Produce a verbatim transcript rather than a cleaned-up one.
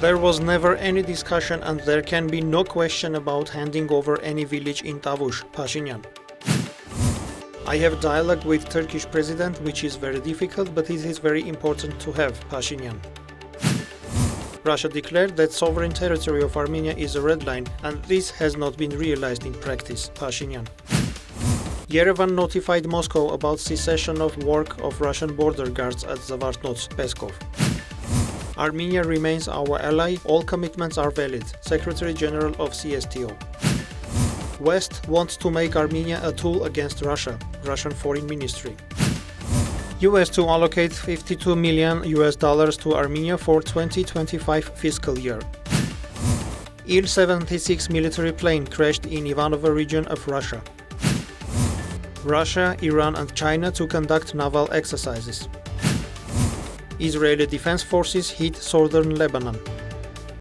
There was never any discussion and there can be no question about handing over any village in Tavush, Pashinyan. I have dialogue with Turkish president, which is very difficult, but it is very important to have, Pashinyan. Russia declared that sovereign territory of Armenia is a red line, and this has not been realized in practice, Pashinyan. Yerevan notified Moscow about cessation of work of Russian border guards at Zvartnots, Peskov. Armenia remains our ally, all commitments are valid, Secretary-General of C S T O. West wants to make Armenia a tool against Russia, Russian Foreign Ministry. U S to allocate fifty-two million U S dollars to Armenia for twenty twenty-five fiscal year. I L seventy-six military plane crashed in Ivanovo region of Russia. Russia, Iran and China to conduct naval exercises. Israeli Defense Forces hit southern Lebanon.